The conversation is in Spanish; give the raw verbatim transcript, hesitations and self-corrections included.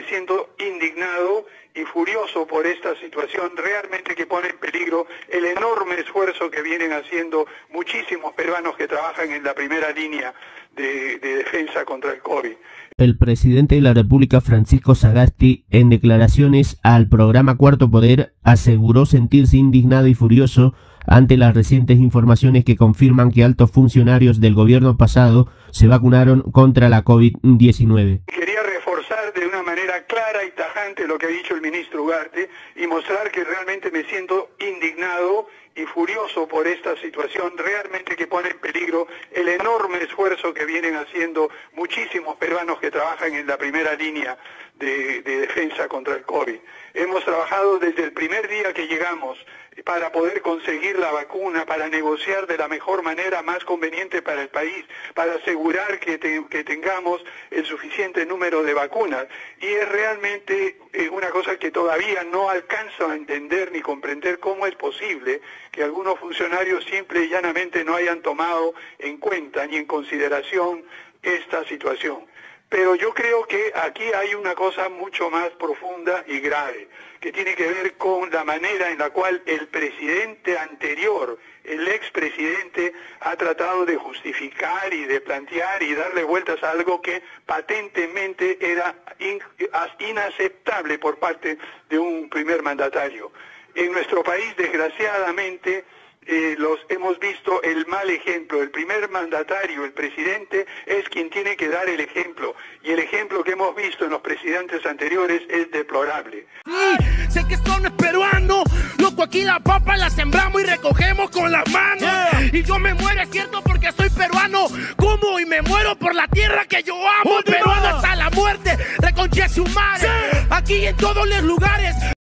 me siento indignado y furioso por esta situación realmente que pone en peligro el enorme esfuerzo que vienen haciendo muchísimos peruanos que trabajan en la primera línea de, de defensa contra el COVID. El presidente de la República, Francisco Sagasti, en declaraciones al programa Cuarto Poder, aseguró sentirse indignado y furioso ante las recientes informaciones que confirman que altos funcionarios del gobierno pasado se vacunaron contra la COVID diecinueve. Quería reforzar de una manera clara y tajante lo que ha dicho el ministro Ugarte y mostrar que realmente me siento indignado y furioso por esta situación realmente que pone en peligro el enorme esfuerzo que vienen haciendo muchísimos peruanos que trabajan en la primera línea de, de defensa contra el COVID. Hemos trabajado desde el primer día que llegamos para poder conseguir la vacuna, para negociar de la mejor manera más conveniente para el país, para asegurar que, te, que tengamos el suficiente número de vacunas. Y es realmente eh, una cosa que todavía no alcanzo a entender ni comprender cómo es posible que algunos funcionarios simple y llanamente no hayan tomado en cuenta ni en consideración esta situación. Pero yo creo que aquí hay una cosa mucho más profunda y grave, que tiene que ver con la manera en la cual el presidente anterior, el expresidente, ha tratado de justificar y de plantear y darle vueltas a algo que patentemente era in- inaceptable por parte de un primer mandatario. En nuestro país, desgraciadamente, Eh, los hemos visto el mal ejemplo. El primer mandatario, el presidente, es quien tiene que dar el ejemplo. Y el ejemplo que hemos visto en los presidentes anteriores es deplorable. Mm, sé que esto no es peruano, loco, aquí la papa la sembramos y recogemos con las manos. Yeah. Y yo me muero, es cierto, porque soy peruano. Como y me muero por la tierra que yo amo. Peruano hasta la muerte, reconche su madre. Yeah. Aquí en todos los lugares.